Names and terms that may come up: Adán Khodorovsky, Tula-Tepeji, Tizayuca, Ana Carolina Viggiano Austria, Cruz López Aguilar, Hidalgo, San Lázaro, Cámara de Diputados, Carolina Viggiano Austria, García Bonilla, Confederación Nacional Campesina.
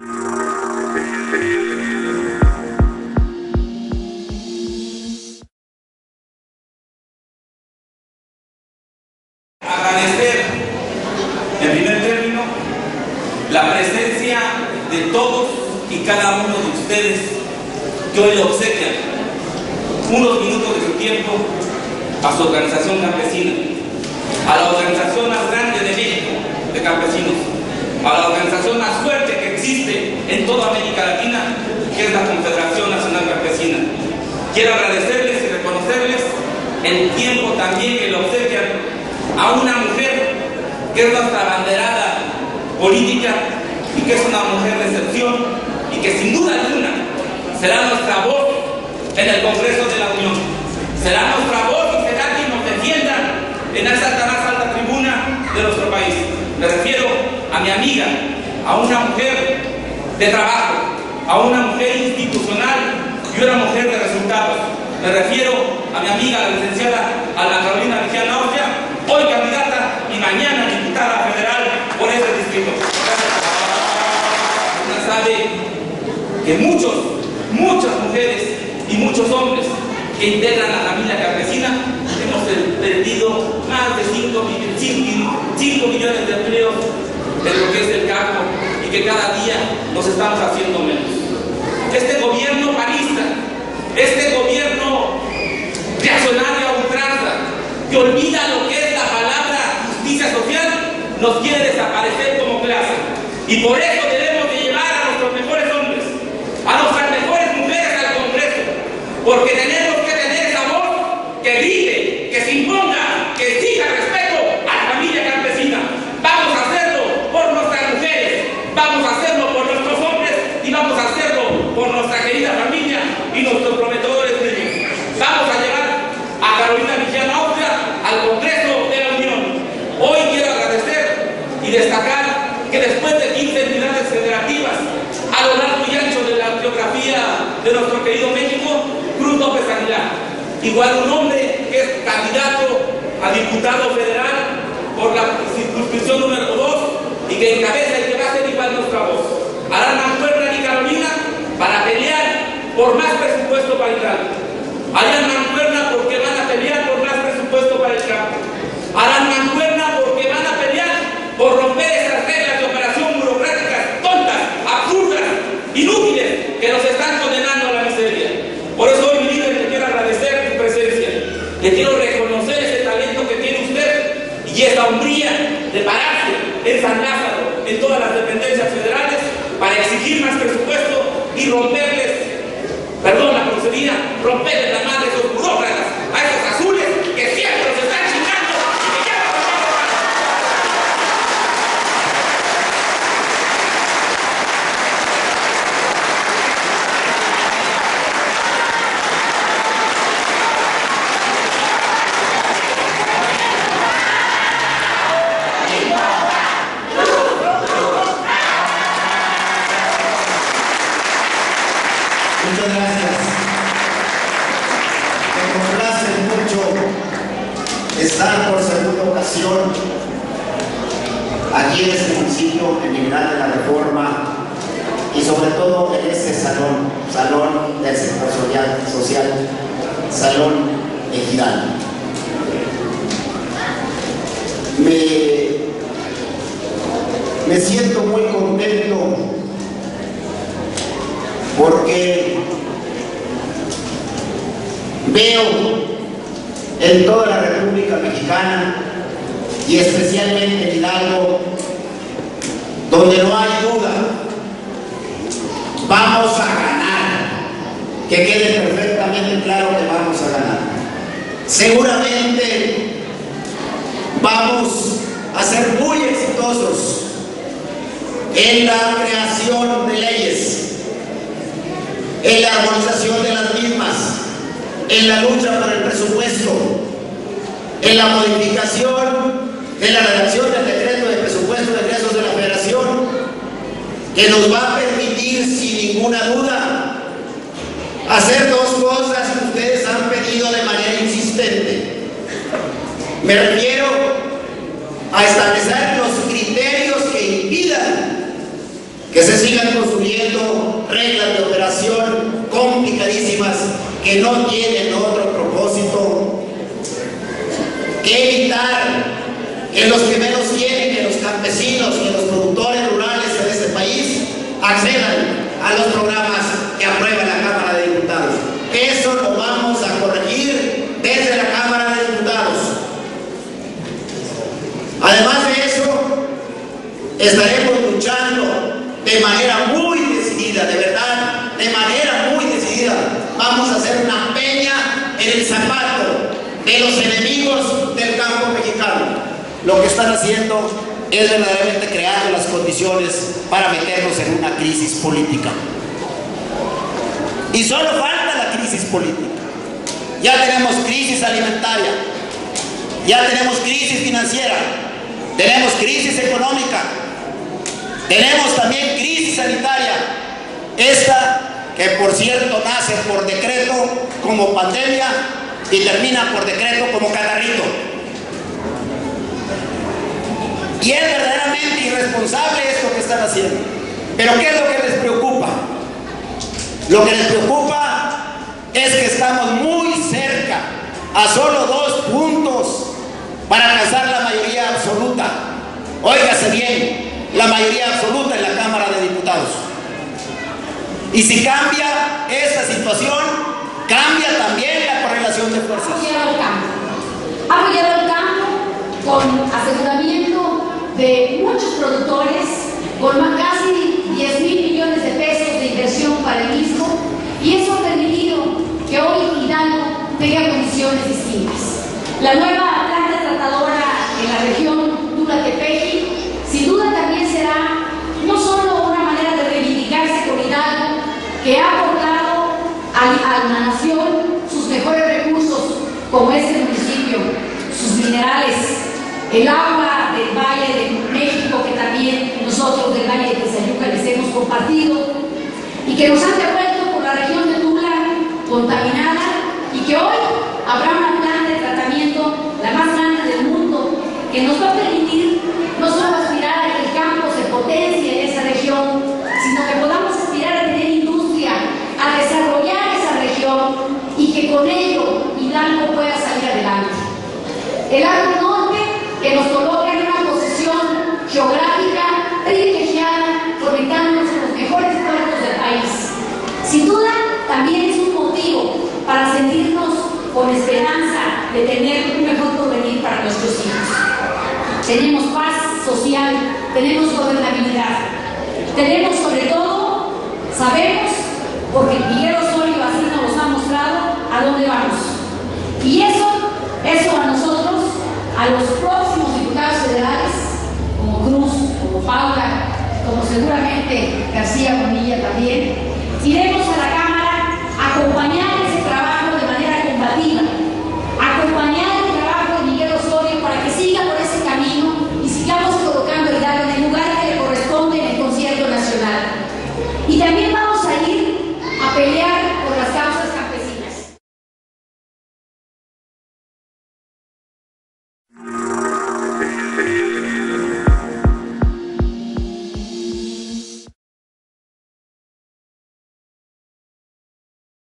Agradecer, en primer término, la presencia de todos y cada uno de ustedes que hoy le obsequian unos minutos de su tiempo a su organización campesina, a la organización más grande de México de campesinos, a la organización más fuerte que existe en toda América Latina, que es la Confederación Nacional Campesina. Quiero agradecerles y reconocerles el tiempo también que le obsequian a una mujer que es nuestra abanderada política y que es una mujer de excepción y que sin duda alguna será nuestra voz en el Congreso de la Unión, será nuestra voz y será quien nos defienda en esa tan alta tribuna de nuestro país. Me refiero a mi amiga, a una mujer de trabajo, a una mujer institucional y una mujer de resultados. Me refiero a mi amiga, la licenciada Ana Carolina Viggiano Austria, hoy candidata y mañana diputada federal por este distrito. Una sabe que muchas mujeres y muchos hombres que integran la familia campesina hemos perdido más de 5 millones de empleos de lo que es el campo y que cada día nos estamos haciendo menos. Este gobierno panista, este gobierno reaccionario a ultranza, que olvida lo que es la palabra justicia social, nos quiere desaparecer como clase. Y por eso debemos de llevar a nuestros mejores hombres, a nuestras mejores mujeres al Congreso, porque tenemos que tener esa voz que grite, que se imponga, que exija respeto a la familia campesina. Vamos a hacerlo por nuestras mujeres, vamos a hacerlo por nuestros hombres y vamos a hacerlo por nuestra querida familia y nuestros prometedores niños. Vamos a llevar a Carolina Viggiano Austria al Congreso de la Unión. Hoy quiero agradecer y destacar que después de 15 unidades federativas a lo largo y ancho de la geografía de nuestro querido México, Cruz López Aguilar, igual un hombre que es candidato a diputado federal por la circunscripción número 2 y que encabeza y que va a ser igual nuestra voz, harán la mancuerna y Carolina para pelear por más presupuesto para el campo. Harán mancuerna porque van a pelear por más presupuesto para el campo. Harán mancuerna porque van a pelear por romper esas reglas de operación burocráticas tontas, absurdas, inútiles, que nos están condenando a la miseria. Por eso hoy, mi líder, le quiero agradecer tu presencia. Le quiero reconocer ese talento que tiene usted y esa hombría de pararse en San Lázaro, en todas las dependencias federales, para exigir más presupuesto y romperles, perdón la grosería, romperles la madre a esos burócratas, a esos azules que siempre los están chingando y que ya no los van a Muchas gracias. Me complace mucho estar por segunda ocasión aquí en este municipio, en Mineral de la Reforma, y sobre todo en este salón, salón del sector social, salón Hidalgo. Me siento muy contento porque veo en toda la República Mexicana y especialmente en Hidalgo, donde no hay duda, vamos a ganar. Que quede perfectamente claro que vamos a ganar. Seguramente vamos a ser muy exitosos en la creación de leyes, en la armonización de las mismas, en la lucha por el presupuesto, en la modificación de la redacción del decreto de presupuesto de ingresos de la Federación, que nos va a permitir sin ninguna duda hacer dos cosas que ustedes han pedido de manera insistente. Me refiero a establecer los criterios que impidan que se sigan construyendo reglas de operación complicadísimas que no tienen otro propósito que evitar que los que menos tienen, que los campesinos, que los productores rurales en este país accedan a los programas que aprueba la Cámara de Diputados. Eso lo vamos a corregir desde la Cámara de Diputados. Además de eso, estaremos luchando de manera muy decidida, de verdad, de manera muy decidida. Vamos a hacer una peña en el zapato de los enemigos del campo mexicano. Lo que están haciendo es verdaderamente creando las condiciones para meternos en una crisis política. Y solo falta la crisis política. Ya tenemos crisis alimentaria, ya tenemos crisis financiera, tenemos crisis económica, tenemos también crisis sanitaria. Esta, que por cierto nace por decreto como pandemia y termina por decreto como catarrito. Y es verdaderamente irresponsable esto que están haciendo. Pero ¿qué es lo que les preocupa? Lo que les preocupa es que estamos muy cerca, a solo 2 puntos, para alcanzar la mayoría absoluta. Óigase bien, la mayoría absoluta en la Cámara de Diputados. Y si cambia esta situación, cambia también la correlación de fuerzas. Ha apoyado el campo con aseguramiento de muchos productores, con más casi 10,000 millones de pesos de inversión para el mismo, y eso ha permitido que hoy Hidalgo tenga condiciones distintas. La nueva planta tratadora en la región Tula-Tepeji, sin duda también será no solo una manera de reivindicarse con Hidalgo, que ha aportado a la nación sus mejores recursos, como es el municipio, sus minerales, el agua del Valle de México, que también nosotros del Valle de Tizayuca les hemos compartido, y que nos han devuelto por la región de Tula contaminada, y que hoy habrá una planta de tratamiento, la más grande del mundo, que nos va a permitir no solo aspirar a que el campo se potencie en esa región, sino que podamos aspirar a tener industria, a desarrollar esa región, y que con ello Hidalgo pueda salir adelante. El agro que nos coloca en una posición geográfica privilegiada, conectándonos con los mejores puertos del país. Sin duda, también es un motivo para sentirnos con esperanza de tener un mejor porvenir para nuestros hijos. Tenemos paz social, tenemos gobernabilidad, tenemos sobre todo, sabemos, porque el Villero Sol y Vacino nos ha mostrado a dónde vamos. Y eso a nosotros, a los próximos diputados federales, como Cruz, como Paula, como seguramente García Bonilla también, iremos a la Cámara a acompañar